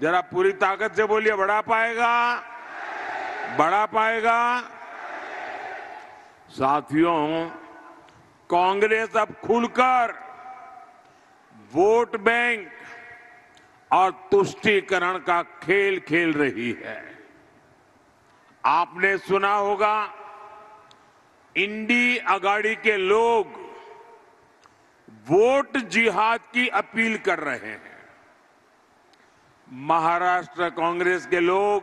जरा पूरी ताकत से बोलिए, बढ़ा पाएगा, बढ़ा पाएगा। साथियों, कांग्रेस अब खुलकर वोट बैंक और तुष्टीकरण का खेल खेल रही है। आपने सुना होगा, इंडी अगाड़ी के लोग वोट जिहाद की अपील कर रहे हैं। महाराष्ट्र कांग्रेस के लोग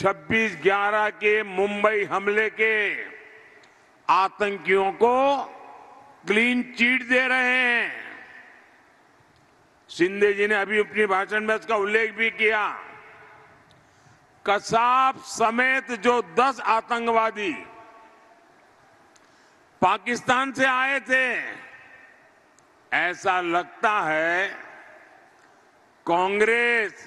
26/11 के मुंबई हमले के आतंकियों को क्लीन चिट दे रहे हैं। शिंदे जी ने अभी अपनी भाषण में इसका उल्लेख भी किया। कसाब समेत जो 10 आतंकवादी पाकिस्तान से आए थे, ऐसा लगता है कांग्रेस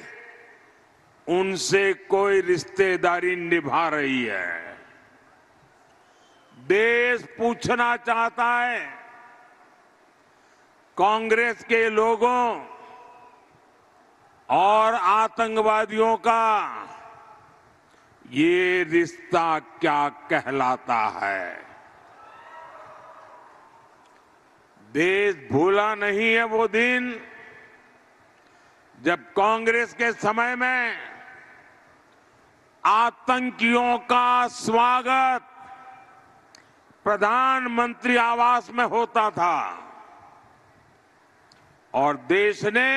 उनसे कोई रिश्तेदारी निभा रही है। देश पूछना चाहता है, कांग्रेस के लोगों और आतंकवादियों का ये रिश्ता क्या कहलाता है। देश भूला नहीं है वो दिन जब कांग्रेस के समय में आतंकियों का स्वागत प्रधानमंत्री आवास में होता था और देश ने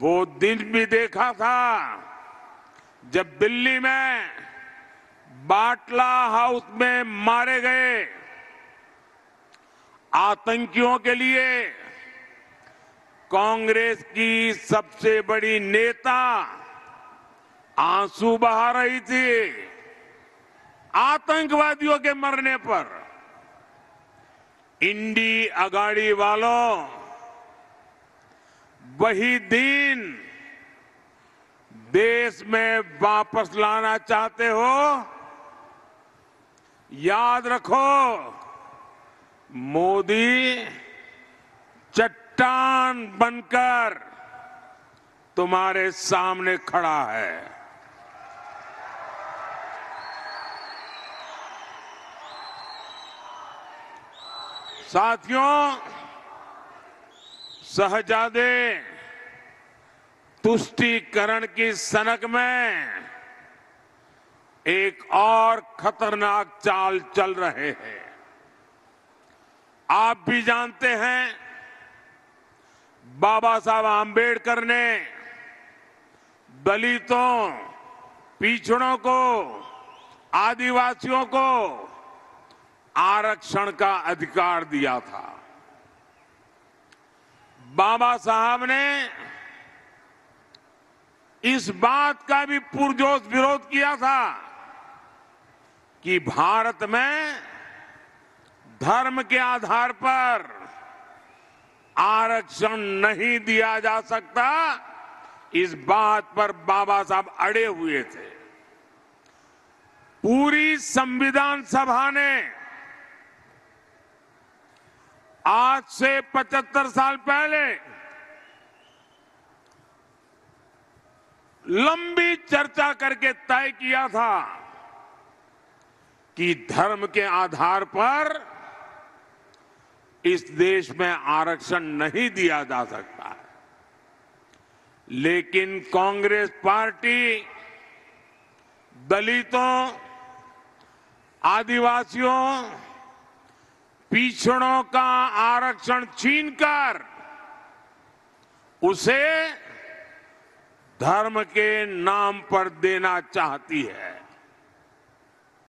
वो दिन भी देखा था जब दिल्ली में बाटला हाउस में मारे गए आतंकियों के लिए कांग्रेस की सबसे बड़ी नेता आंसू बहा रही थी आतंकवादियों के मरने पर। इंडी अगाड़ी वालों, वही दिन देश में वापस लाना चाहते हो, याद रखो, मोदी चट्टान बनकर तुम्हारे सामने खड़ा है। साथियों, शहजादे तुष्टीकरण की सनक में एक और खतरनाक चाल चल रहे हैं। आप भी जानते हैं, बाबा साहब आंबेडकर ने दलितों, पिछड़ों को, आदिवासियों को आरक्षण का अधिकार दिया था। बाबा साहब ने इस बात का भी पुरजोश विरोध किया था कि भारत में धर्म के आधार पर आरक्षण नहीं दिया जा सकता। इस बात पर बाबा साहब अड़े हुए थे। पूरी संविधान सभा ने आज से 75 साल पहले लंबी चर्चा करके तय किया था कि धर्म के आधार पर इस देश में आरक्षण नहीं दिया जा सकता है। लेकिन कांग्रेस पार्टी दलितों, आदिवासियों, पिछड़ों का आरक्षण छीनकर उसे धर्म के नाम पर देना चाहती है।